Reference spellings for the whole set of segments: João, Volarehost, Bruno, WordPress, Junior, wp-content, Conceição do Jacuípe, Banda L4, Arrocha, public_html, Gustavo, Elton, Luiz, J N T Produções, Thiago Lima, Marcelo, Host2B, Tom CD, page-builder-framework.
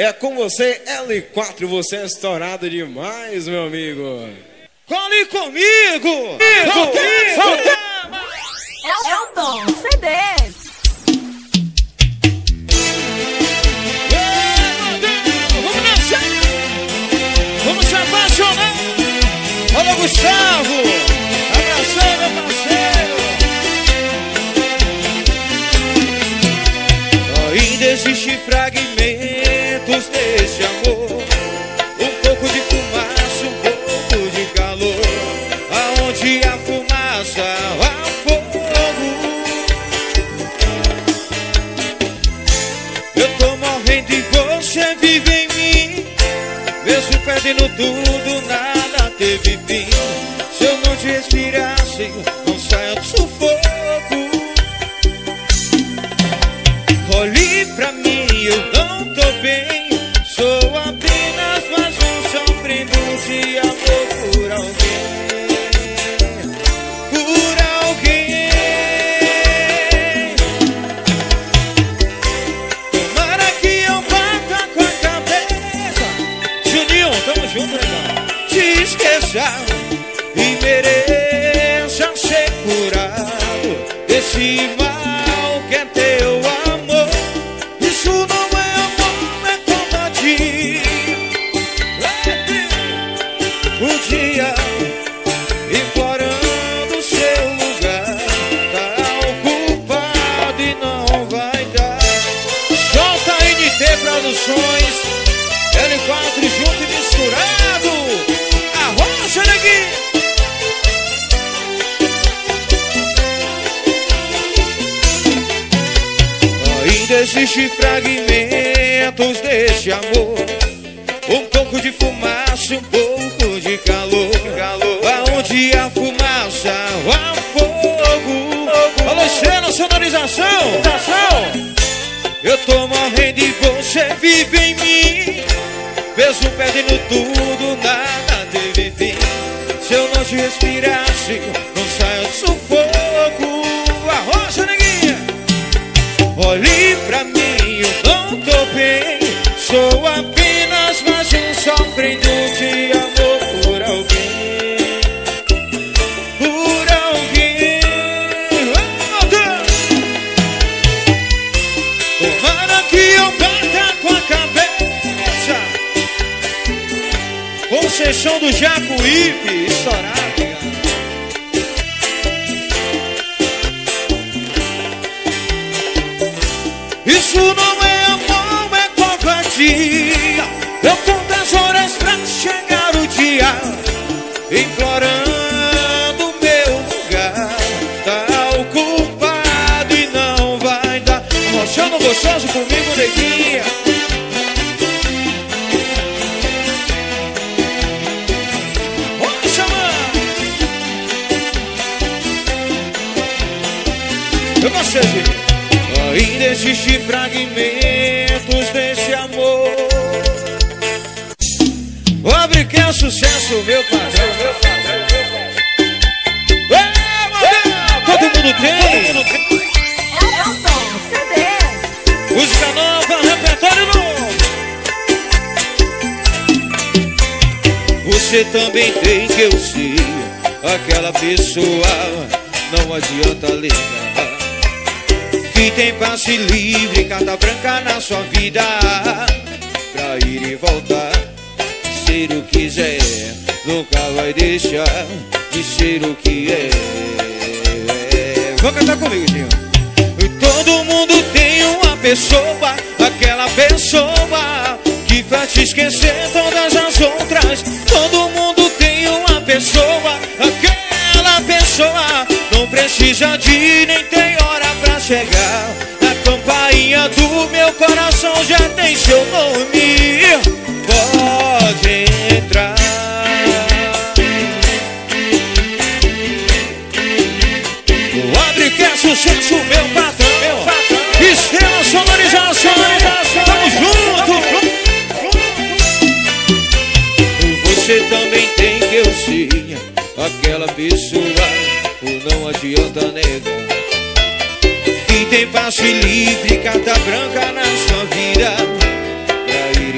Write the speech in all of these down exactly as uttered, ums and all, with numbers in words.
É com você, L quatro, você é estourado demais, meu amigo. Cole comigo! É o Tom C D. Vamos se apaixonar. Olha o Gustavo. Abraçando, meu parceiro. Ainda existe fragmentos desse amor. Um pouco de fumaça, um pouco de calor. Aonde a fumaça, há fogo. Eu tô morrendo e você vive em mim. Mesmo perdendo tudo, nada teve fim. Se eu não te respirasse, não saia do sufoco. Olhe pra mim, eu não tô bem. Sou apenas mais um sofrendo de amor por alguém. Por alguém. Tomara que eu bata com a cabeça. Junior, tamo junto, legal. Te esqueça e mereça ser curado desse mal que é teu amor. Isso não é amor, é combate. Um dia implorando seu lugar, tá ocupado e não vai dar. J N T Produções. L quatro junto e misturado. Arrocha, neguinho. Ainda existem fragmentos deste amor. Um pouco de fumaça, um pouco de calor. Aonde a fumaça, há fogo. Alô, cena, sonorização. Eu tô morrendo e você vive em mim. Mesmo perdendo tudo, nada teve fim. Se eu não te respirasse, não saio do sufoco. Arrocha, neguinha. Olhe pra mim, eu não tô bem. Sou apenas mais um sofrendo de amor por alguém. Por alguém. Tomara que eu bata com a cabeça. Conceição do Jacuípe, estourada. Isso não é amor, é covardia. Eu conto as horas pra chegar o dia. Implorando meu lugar, tá ocupado e não vai dar. Arrochando gostoso comigo, neguinha. Ainda existem fragmentos desse amor. Abre que é sucesso, meu parceiro. Todo mundo tem. Elton, C D. Música nova, repertório novo. Você também tem que eu ser aquela pessoa. Não adianta ligar. E tem passe livre, carta branca na sua vida. Pra ir e voltar, ser o que quiser. Nunca vai deixar de ser o que é. Vou cantar comigo, Junior. Todo mundo tem uma pessoa. Aquela pessoa que faz te esquecer todas as outras. Todo mundo tem uma pessoa. Aquela pessoa não precisa de nem tem hora pra chegar. A campainha do meu coração já tem seu nome. Pode entrar. Abre que é sucesso, meu patrão. Estrela, sonorização. Tamo junto. Você também tem que eu ser aquela pessoa. Não adianta negar. Tem passe livre, carta branca na sua vida. Pra ir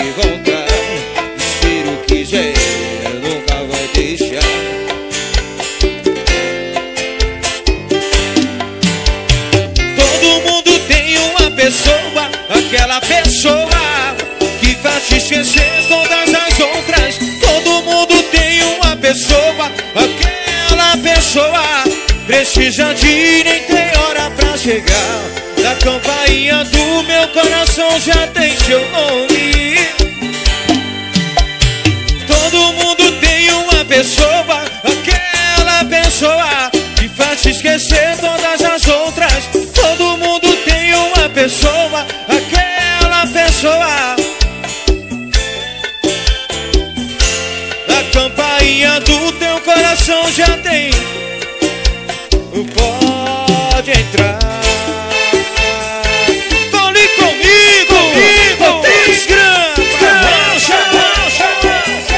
esquecer todas as outras. Todo mundo tem uma pessoa, aquela pessoa precisa de ir, nem tem hora pra chegar. Da campainha do meu coração já tem seu nome. Todo mundo tem uma pessoa, aquela pessoa que faz esquecer todas as outras. Todo mundo tem uma pessoa, aquela pessoa. Da campainha do teu coração já tem. Pode entrar. Tô ali comigo, comigo. Três gramas, Arrocha, Arrocha, Arrocha.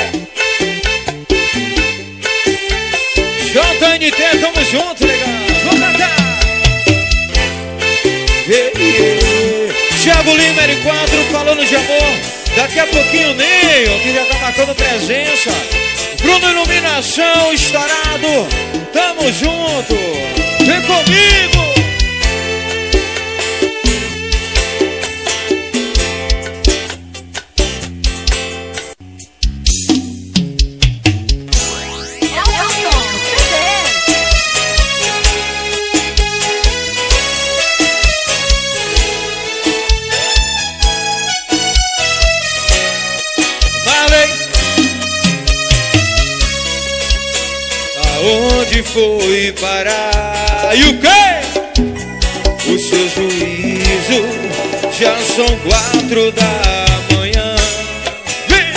J N T, tamo junto, legal. Vamos cantar. Thiago Lima L quatro falando de amor. Daqui a pouquinho Neil, que já tá marcando presença. Bruno Iluminação, estourado. Tamo junto. Vem comigo. Foi parar. E o quê? O seu juízo. Já são quatro da manhã. Vem!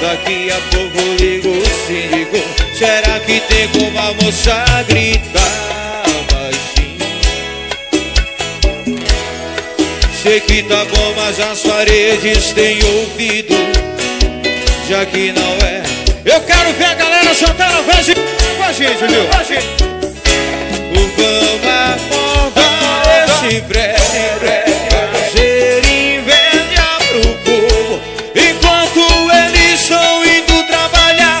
Daqui a pouco ligo, se ligo. Será que tem como a moça gritar baixinho? Sei que tá bom, mas as paredes têm ouvido. Já que não é. Eu quero ver a galera soltar na voz com a gente, viu? Vamos acordar esse breve fazer inveja pro povo. Enquanto eles estão indo trabalhar,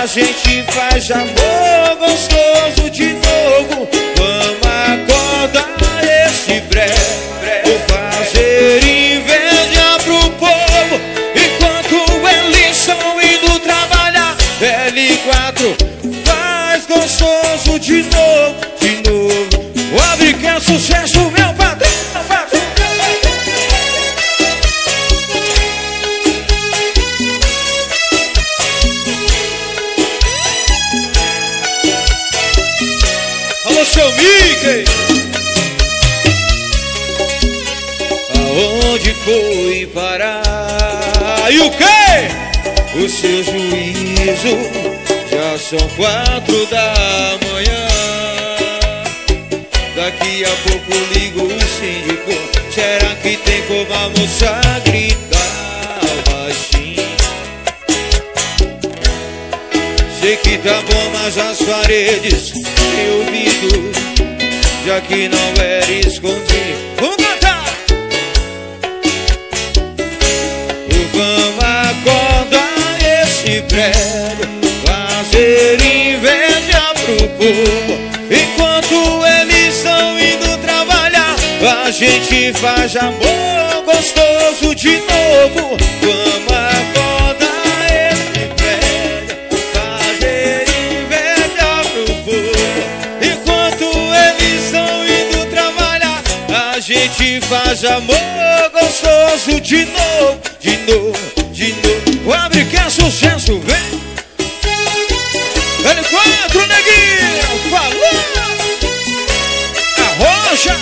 a gente faz amor gostoso de novo. Vamos acordar esse breve fazer inveja pro povo. Enquanto eles estão indo trabalhar, L quatro faz gostoso de novo, de novo. O abre que é sucesso, meu padrão. Alô, seu Mickey. Aonde foi parar? E o quê? O seu juízo, já são quatro da manhã. Daqui a pouco ligo o síndico. Será que tem como a moça gritar baixinho? Sei que tá bom, mas as paredes têm ouvido. Já que não era escondido. Vamos cantar! Vamos acordar esse breve, fazer inveja pro povo. Enquanto eles estão indo trabalhar, a gente faz amor gostoso de novo. Vamos acordar esse breve, fazer inveja pro povo. Enquanto eles estão indo trabalhar, a gente faz amor gostoso de novo, de novo. O abre que é sucesso, vem. L quatro, neguinho, falou. Arrocha.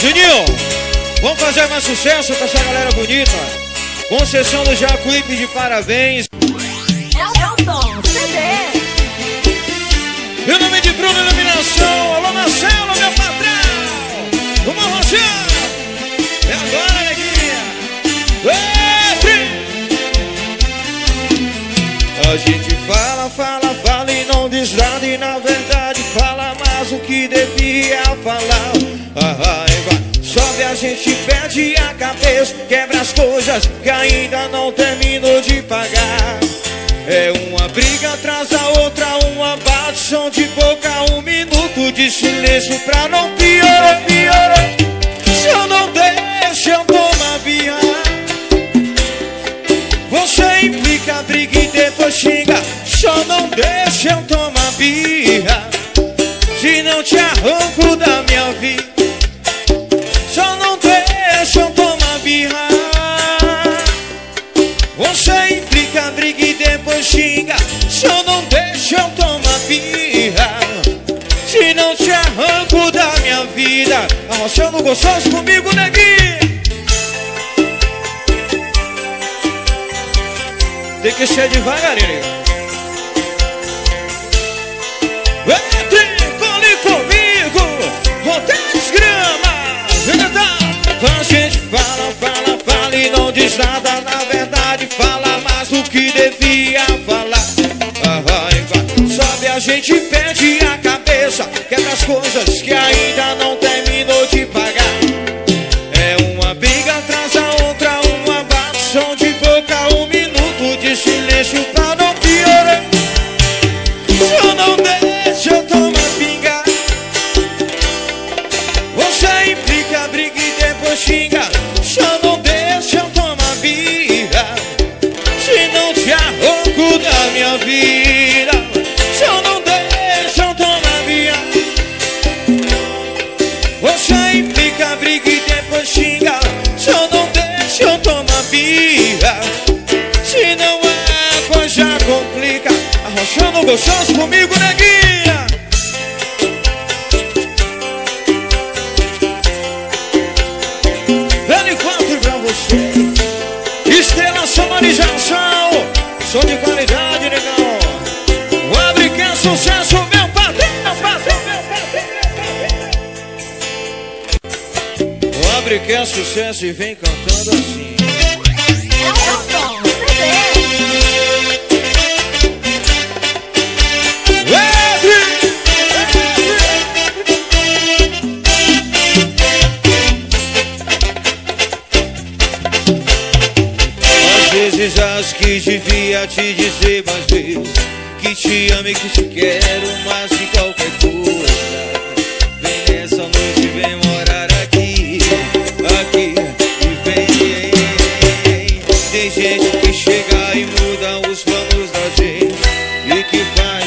Juninho, vamos fazer mais sucesso com essa galera bonita. Conceição do Jacuípe de parabéns. Elton, C D. Meu nome de Bruno Iluminação. Alô, Marcelo, meu patrão. Vamos, Arrocha. É agora, alegria. A gente fala, fala, fala e não diz nada. E na verdade fala mais o que devia falar. A raiva sobe, a gente perde a cabeça. Quebra as coisas que ainda não terminou de pagar. É uma briga atrás da outra, uma bate, som de boca, um minuto de silêncio pra não piorar, piorar. Se eu não deixo, eu vou maviar. Você implica, briga e depois xinga. Só não deixa eu tomar birra, se não te arranco da minha vida. Só não deixa eu tomar birra. Você implica, briga e depois xinga. Só não deixa eu tomar birra, se não te arranco da minha vida. Arrochando gostoso comigo, neguinho. Tem que ser devagarinho. Entre, cole comigo, volta as gramas. Vem cantar. Quando a gente fala, fala, fala e não diz nada. Na verdade fala mais do que devia falar. Arranca. Sabe, a gente perde a cabeça, quebra as coisas que ainda não terminou de pagar. É uma briga atrás da outra, uma bação de boca, um minuto de silêncio pra não piorar. Se eu não deixo, eu tomo a pinga. Você implica, briga e depois xinga. Se eu não deixo, eu tomo a birra, se não te arranco da minha vida. Se eu não deixo, eu tomo a birra. Você implica, briga e depois xinga. Se eu não deixo, eu tomo a birra, se não é coisa complica. Arrochando gostoso comigo, neguinha. Ele quatro pra você. Estrela, sonorização, som de qualidade, negão. O abre que é sucesso, meu padrinho, padrinho. O abre que é sucesso e vem cantando assim. Elton, às vezes acho que devia te dizer mais vezes que te amo e que te quero mais que qualquer coisa. Vem nessa noite, vem morar aqui, aqui. Tem gente que chega e muda os planos da gente e que faz.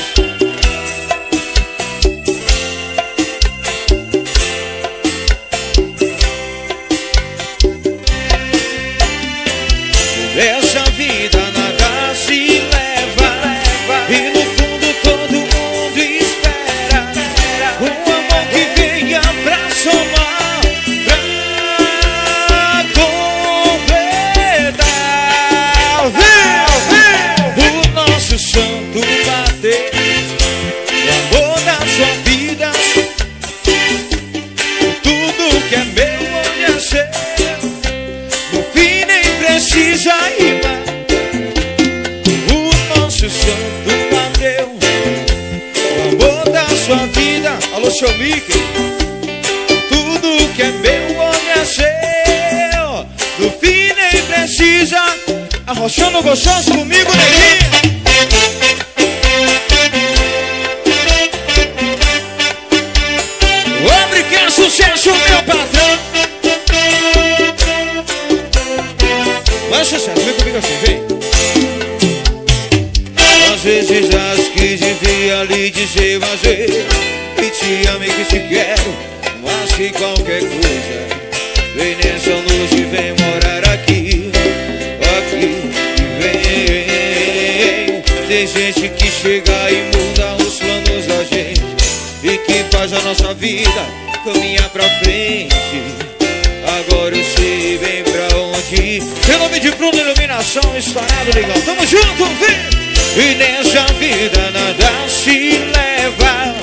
Nessa vida nada se leva, leva, e no fundo todo mundo espera, espera um amor que venha pra somar. Santo bater o amor da sua vida, tudo que é meu hoje é seu. No fim nem precisa ir mais. O nosso santo bateu o amor da sua vida. Alô, seu Mickey. Tudo que é meu hoje é seu. No fim nem precisa. Arrochando gostoso comigo, neguinho. Homem que é sucesso, meu patrão. Vai, sucesso, vem comigo assim, vem. Às vezes acho que devia lhe dizer mais vezes que te amo e que te quero mais que qualquer coisa. Vem nessa luz e vem morar aqui, aqui. Tem gente que chega e muda os planos da gente e que faz a nossa vida caminhar pra frente. Agora eu sei bem pra onde ir. Em nome de Bruno, iluminação, estourado, legal. Tamo junto, vem! E nessa vida nada se leva,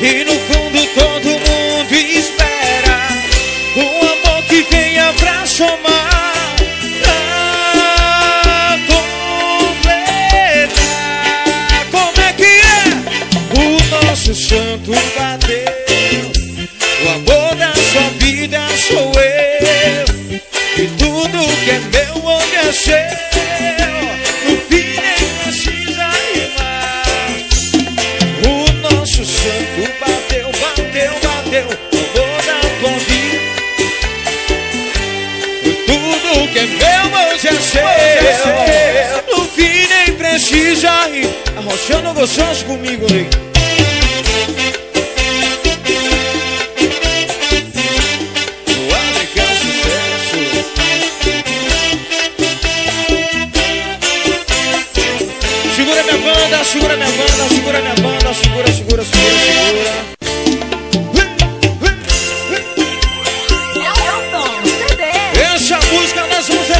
e no fundo todo mundo espera um amor que venha pra somar. O santo bateu, o amor da sua vida sou eu, e tudo que é meu hoje é seu. No fim nem precisa ir mais. O nosso santo bateu, bateu. relaxando vocês comigo, né? Segura minha banda, segura minha banda, segura minha banda, segura, segura, segura, segura.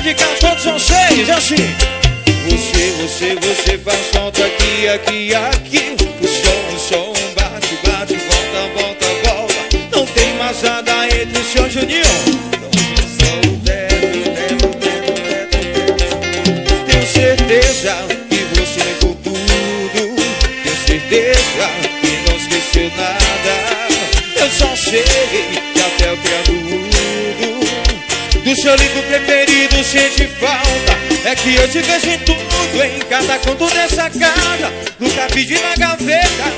Dedicar todos vocês assim. Você, você, você faz falta aqui, aqui, aqui. O som, o som, bate, bate, volta, volta, volta. Não tem mais nada entre o seu Junior. Não deve, deve, deve, deve. Tenho certeza que você levou tudo. Tenho certeza que não esqueceu nada. Eu só sei que até o criado do seu livro preferido sente falta. É que eu te vejo em tudo, em cada canto dessa casa. Nunca pedi na gaveta,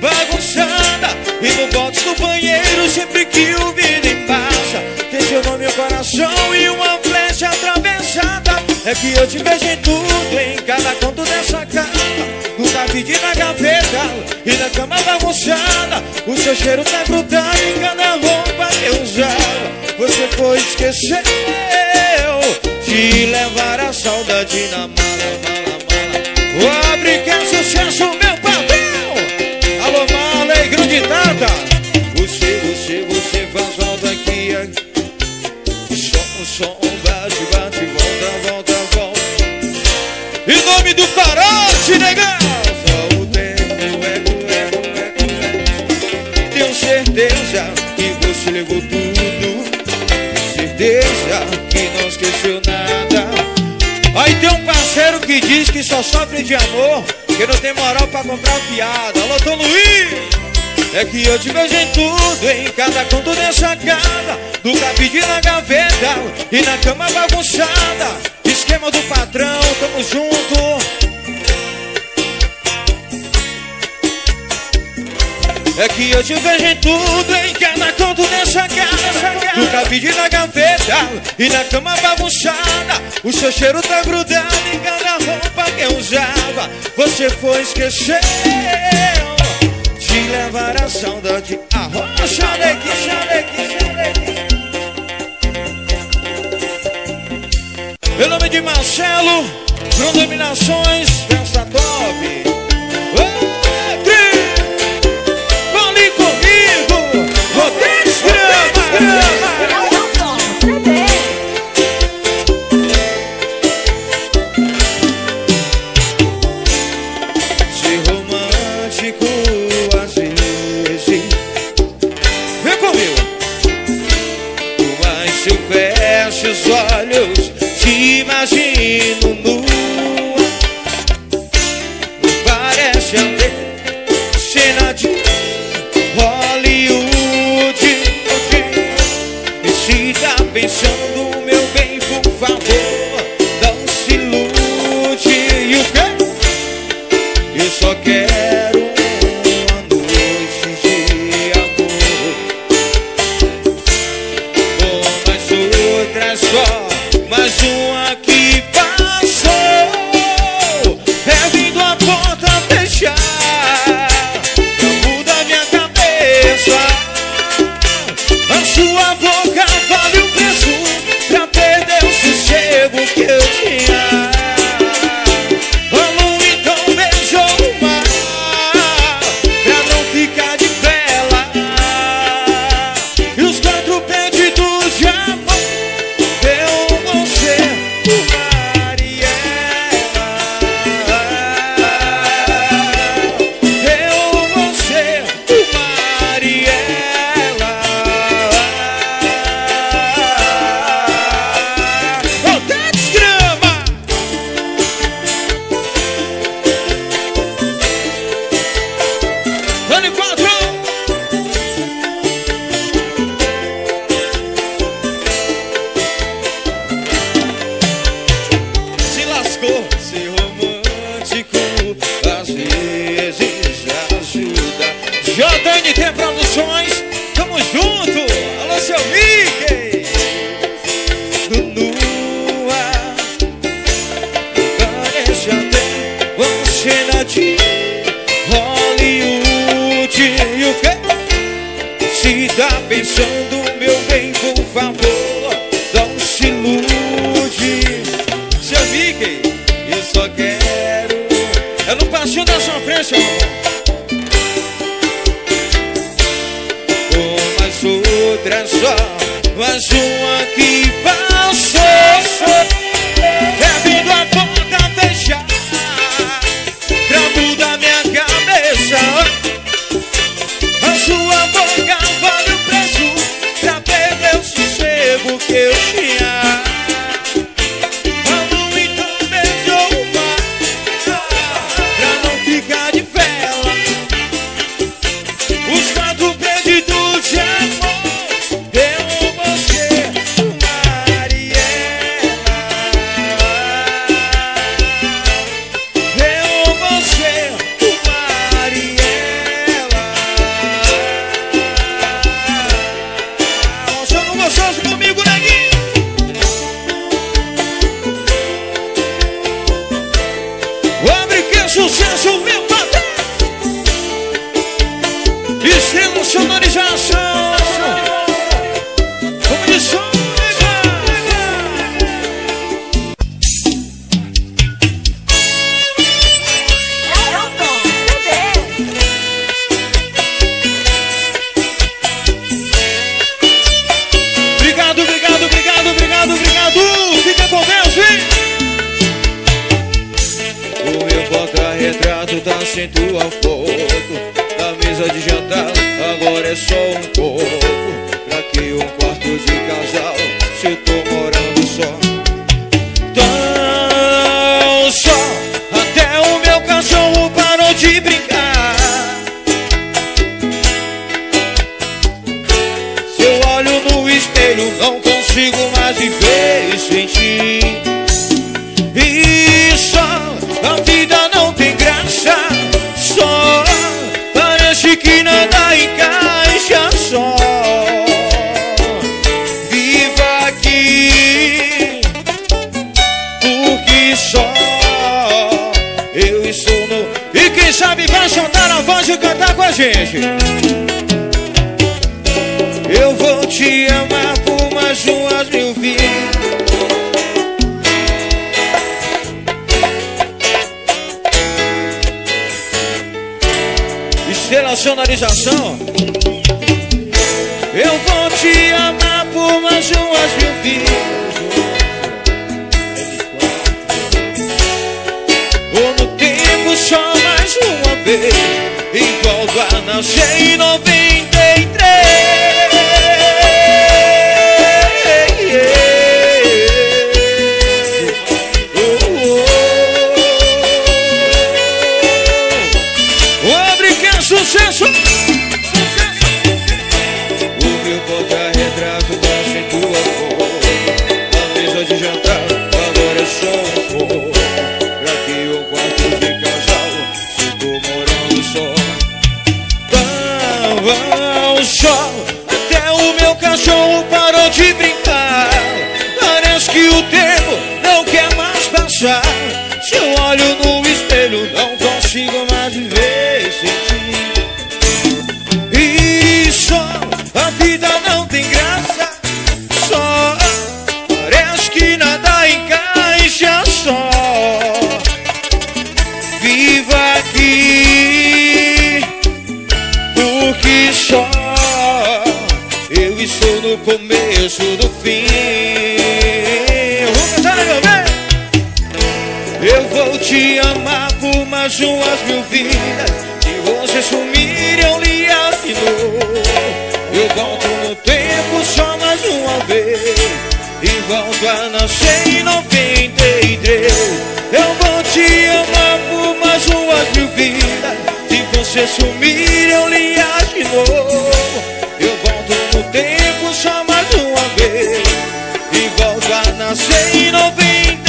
bagunçada. E no box do banheiro, sempre que o vidro passa, tem seu nome no coração e uma flecha atravessada. É que eu te vejo em tudo, em cada canto dessa casa. Nunca pedi na gaveta e na cama bagunçada. O seu cheiro tá grudado em cada roupa que usava. Você foi esquecer, te levar a saudade na mala, mala, mala. Abre que é sucesso, meu papel. Alô, mala e grudinada. Você, você, você faz volta aqui, aqui. Som, som, bate, bate, volta, volta, volta. Em nome do farol, te negar. Só o tempo é, é, é, é. Tenho certeza que você levou tudo. Certeza que não esqueceu nada. Aí tem um parceiro que diz que só sofre de amor, que não tem moral pra comprar piada. Alô, Tom Luiz! É que eu te vejo em tudo, em cada canto dessa casa. Nunca pedi na gaveta e na cama bagunçada. Esquema do patrão, tamo junto. É que eu te vejo em tudo, em cada canto dessa casa. Nunca pedi na gaveta e na cama bagunçada. O seu cheiro tá grudado em cada roupa que eu usava. Você foi esquecer, te levar a saudade. Arrocha, alegria, alegria, alegria. Meu nome de Marcelo, Bruno Dominações, festa top. Olhos, te imagino nua. Não parece até cena de Hollywood. E se tá pensando, meu bem, por favor, não se ilude. E o quê? Eu só quero uma noite de amor. Como as outras horas, mais uma que passou. É vindo a porta fechar. Não muda minha cabeça. A sua boca vale o preço pra perder o sossego que eu tinha. A lua então beijou o mar pra não ficar de vela. E os quatro perdidos já Nua, parece até uma cena de pensando, meu bem, por favor, não se ilude. Se eu vi que eu só quero, eu não passo da sua frente, amor, como as outras, só mas uma que passou. É vindo a porta fechar, trampo da minha cabeça. A sua boca vale o preço pra perder o sossego que eu tinha. Quando então beijou o mar pra não ficar de vela. Os quatro perdidos de amor, eu, você, Mariela. Eu, você, Mariela. Arrocha no gostoso comigo, neguinho. Abre que é sucesso, meu patrão. Estrela sonorização. Como de som, É o Tom C D. obrigado, obrigado, obrigado, obrigado, obrigado. Fica com Deus, vem. O meu porta-retrato tá sem tua foto. Na mesa de jantar agora é só um corpo. Pra que um quarto de casal se eu tô morando só? Tão só, até o meu cachorro parou de brincar. Se eu olho no espelho não consigo mais viver sem ti. E só a vida não tem graça, só parece que nada encaixa, só viva aqui, porque só eu estou no. E quem sabe vai soltar a voz e cantar com a gente. Eu vou te amar por mais umas mil vidas. Relacionalização. Eu vou te amar por mais umas mil vidas, ou no tempo só mais uma vez, e volto a nascer em noventa e três. Sucesso! O meu porta-retrato tá sem tua foto. Na mesa de jantar, agora é só um pouco. Pra que o quarto de casal ficou morando só. Tava o sol, até o meu cachorro parou de brincar. Parece que o tempo não quer mais passar. Se eu olho no espelho, não consigo mais viver sem ti. A vida não tem graça, só parece que nada encaixa, só viva aqui, porque só eu estou no começo do fim. Vamos cantar, meu bem. Eu vou te amar por mais umas mil vidas. Se você sumir, eu lhe afino. Eu volto no tempo só mais uma vez, e volto a nascer em noventa e três. Eu vou te amar por mais umas mil vidas. Se você sumir, eu lhe acho de novo. Eu volto no tempo só mais uma vez, e volto a nascer em noventa e três.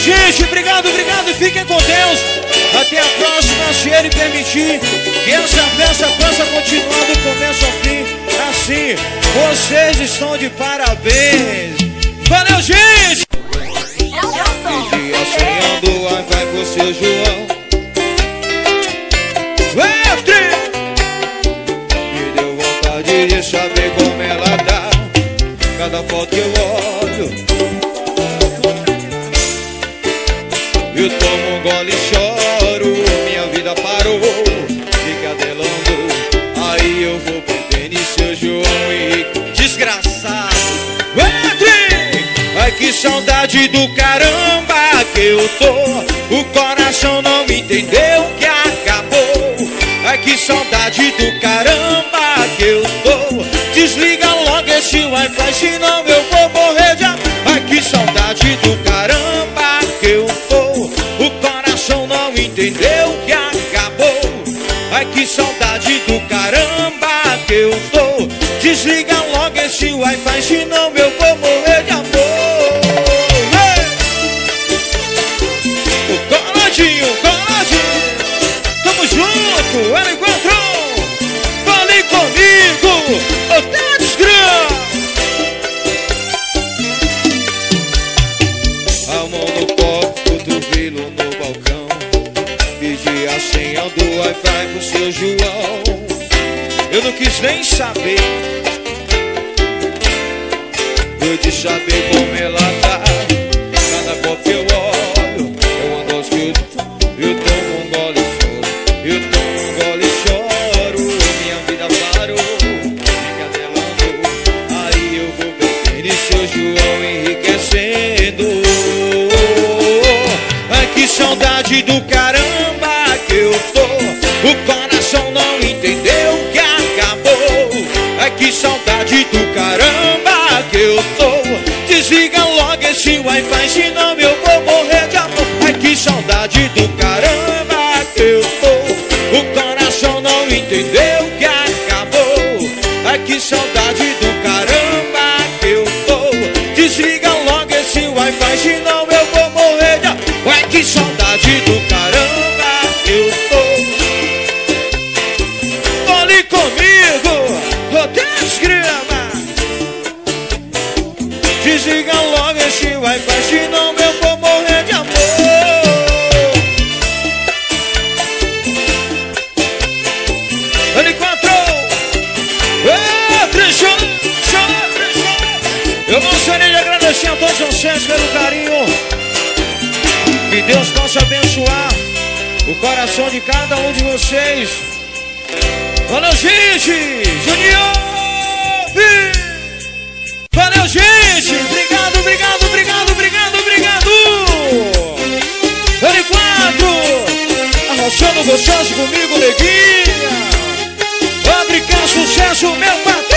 Gente, obrigado, obrigado, fiquem com Deus. até a próxima, se ele permitir, que essa festa passa continuando do começo ao fim. Assim, vocês estão de parabéns. Valeu, gente! Um dia sonhando, ai, vai você, João. Me deu vontade de saber como ela tá. Cada foto que eu olho, eu tomo um gole e choro. Minha vida parou, fica delando. Aí eu vou pro tênis, seu João e desgraçado. Entre! Ai, que saudade do caramba que eu tô. O coração não entendeu que acabou. Ai, que saudade do caramba que eu tô. Desliga logo esse Wi-Fi, senão eu vou morrer de amor. Ai, que saudade do caramba que eu tô. O coração não entendeu que acabou. Ai, que saudade do caramba que eu tô. Desliga logo esse Wi-Fi, senão eu vou morrer de amor. O coladinho, o coladinho, tamo junto, ela encontrou. Fale comigo, ô Tades Grão. A mão no copo, cotovelo no balcão. Pedi a senha do Wi-Fi pro seu João. Eu não quis nem saber. Eu de saber como ela tá. Cada copo eu olho, eu ando aos gritos. Eu tomo um gole e choro. Eu tomo um gole e choro. Minha vida parou, fica delando. Aí eu vou beber e seu João enriquecendo. Que saudade do caramba que eu tô. O coração não entendeu que acabou. Ai, que saudade do caramba que eu tô. Desliga logo esse Wi-Fi, senão eu vou morrer de amor. Ai, que saudade do caramba que eu tô. O coração não entendeu que acabou. Ai, que saudade do caramba que eu tô. Desliga logo esse Wi-Fi, senão eu vou morrer de amor. Ué, que saudade do caramba eu tô. Fale comigo, rodeia as grama. Desliga logo esse Wi-Fi, senão eu vou morrer de amor. Ele encontrou. Ê, trechou, trechou. Eu gostaria de agradecer a todos vocês pelo carinho. Que Deus possa abençoar o coração de cada um de vocês. Valeu, gente! Junior! Valeu, gente! Obrigado, obrigado, obrigado, obrigado, obrigado! Ele quatro! Arrochando gostoso comigo, neguinha! Fabricar sucesso, meu patrão!